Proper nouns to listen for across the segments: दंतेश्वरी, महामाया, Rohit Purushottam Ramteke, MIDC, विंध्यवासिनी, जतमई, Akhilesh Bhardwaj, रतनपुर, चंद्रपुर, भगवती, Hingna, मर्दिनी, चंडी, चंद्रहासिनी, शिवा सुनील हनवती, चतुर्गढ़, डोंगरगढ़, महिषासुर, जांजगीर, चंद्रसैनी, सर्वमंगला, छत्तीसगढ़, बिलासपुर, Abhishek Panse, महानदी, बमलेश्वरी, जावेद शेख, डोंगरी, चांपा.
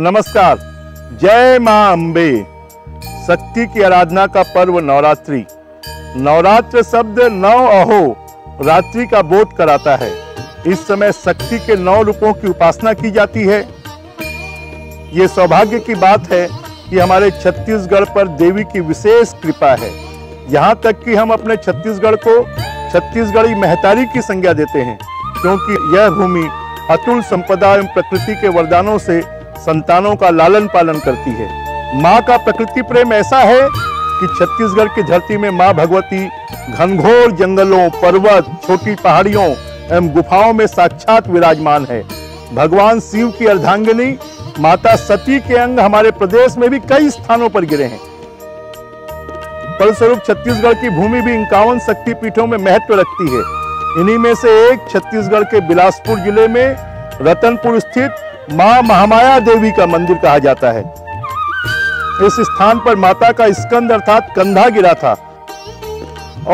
नमस्कार। जय मां अम्बे। शक्ति की आराधना का पर्व नवरात्रि। नवरात्र शब्द नौ अहो रात्रि का बोध कराता है। इस समय शक्ति के नौ रूपों की उपासना की जाती है। ये सौभाग्य की बात है कि हमारे छत्तीसगढ़ पर देवी की विशेष कृपा है। यहाँ तक कि हम अपने छत्तीसगढ़ को छत्तीसगढ़ी महतारी की संज्ञा देते हैं, क्योंकि यह भूमि अतुल संपदा एवं प्रकृति के वरदानों से संतानों का लालन पालन करती है। माँ का प्रकृति प्रेम ऐसा है कि छत्तीसगढ़ की धरती में माँ भगवती घनघोर जंगलों, पर्वत, छोटी पहाड़ियों एवं गुफाओं में साक्षात विराजमान है। भगवान शिव की अर्धांगिनी माता सती के अंग हमारे प्रदेश में भी कई स्थानों पर गिरे हैं। फलस्वरूप छत्तीसगढ़ की भूमि भी 51 शक्तिपीठों में महत्व रखती है। इन्हीं में से एक छत्तीसगढ़ के बिलासपुर जिले में रतनपुर स्थित मां महामाया देवी का मंदिर कहा जाता है। इस स्थान पर माता का स्कंद अर्थात कंधा गिरा था।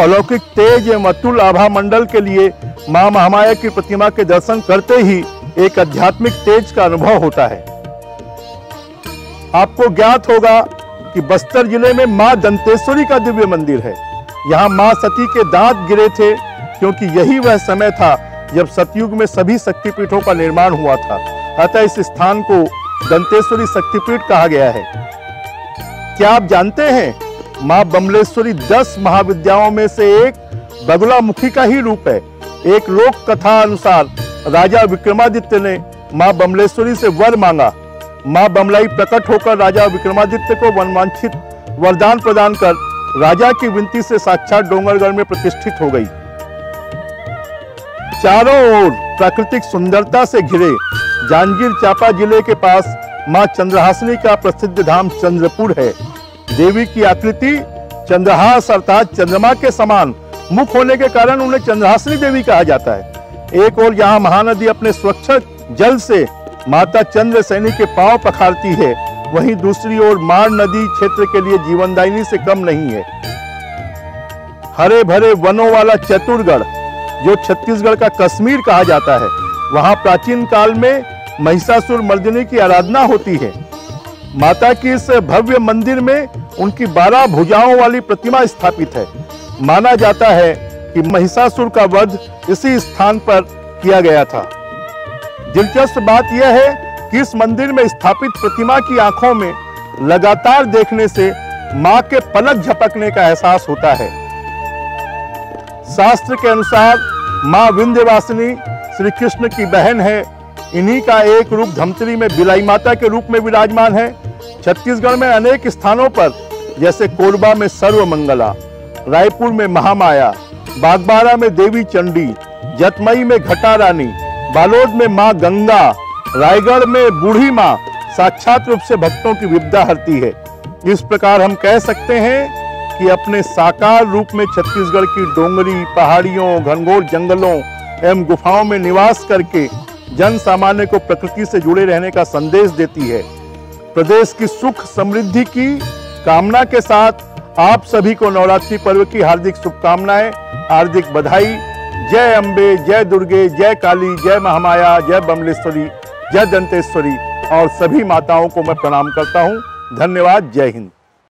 अलौकिक तेज एवं अतुल आभा मंडल के लिए मां महामाया की प्रतिमा के दर्शन करते ही एक आध्यात्मिक तेज का अनुभव होता है। आपको ज्ञात होगा कि बस्तर जिले में मां दंतेश्वरी का दिव्य मंदिर है। यहाँ मां सती के दांत गिरे थे, क्योंकि यही वह समय था जब सतयुग में सभी शक्तिपीठों का निर्माण हुआ था। अतः इस स्थान को दंतेश्वरी शक्तिपीठ कहा गया है। क्या आप जानते हैं मां बमलेश्वरी 10 महाविद्याओं में से एक बगलामुखी का ही रूप है। एक लोक कथा अनुसार राजा विक्रमादित्य ने मां बमलेश्वरी से वर मांगा। मां बमलाई प्रकट होकर राजा विक्रमादित्य को वनवांछित वरदान प्रदान कर राजा की विनती से साक्षात डोंगरगढ़ में प्रतिष्ठित हो गई। चारों ओर प्राकृतिक सुंदरता से घिरे जांजगीर चांपा जिले के पास मां चंद्रहासिनी का प्रसिद्ध धाम चंद्रपुर है। देवी की आकृति चंद्रहास अर्थात चंद्रमा के समान मुख होने के कारण उन्हें चंद्रहासिनी देवी कहा जाता है। एक ओर यहाँ महानदी अपने स्वच्छ जल से माता चंद्रसैनी के पांव पखारती है, वहीं दूसरी ओर मार नदी क्षेत्र के लिए जीवनदायिनी से कम नहीं है। हरे भरे वनों वाला चतुर्गढ़, जो छत्तीसगढ़ का कश्मीर कहा जाता है, वहां प्राचीन काल में महिषासुर मर्दिनी की आराधना होती है। माता की इस भव्य मंदिर में उनकी 12 भुजाओं वाली प्रतिमा स्थापित है। माना जाता है कि महिषासुर का वध इसी स्थान पर किया गया था। दिलचस्प बात यह है कि इस मंदिर में स्थापित प्रतिमा की आंखों में लगातार देखने से माँ के पलक झपकने का एहसास होता है। शास्त्र के अनुसार माँ विंध्यवासिनी श्री कृष्ण की बहन है। इन्हीं का एक रूप धमतरी में बिलाई माता के रूप में विराजमान है। छत्तीसगढ़ में अनेक स्थानों पर, जैसे कोरबा में सर्वमंगला, रायपुर में महामाया, बागबारा में देवी चंडी, जतमई में घटा रानी, बालोद में माँ गंगा, रायगढ़ में बूढ़ी माँ साक्षात रूप से भक्तों की विपदा हरती है। इस प्रकार हम कह सकते हैं कि अपने साकार रूप में छत्तीसगढ़ की डोंगरी पहाड़ियों, घनघोर जंगलों एवं गुफाओं में निवास करके जन सामान्य को प्रकृति से जुड़े रहने का संदेश देती है। प्रदेश की सुख समृद्धि की कामना के साथ आप सभी को नवरात्रि पर्व की हार्दिक शुभकामनाएं, हार्दिक बधाई। जय अम्बे, जय दुर्गे, जय काली, जय महामाया, जय बमलेश्वरी, जय दंतेश्वरी और सभी माताओं को मैं प्रणाम करता हूँ। धन्यवाद। जय हिंद।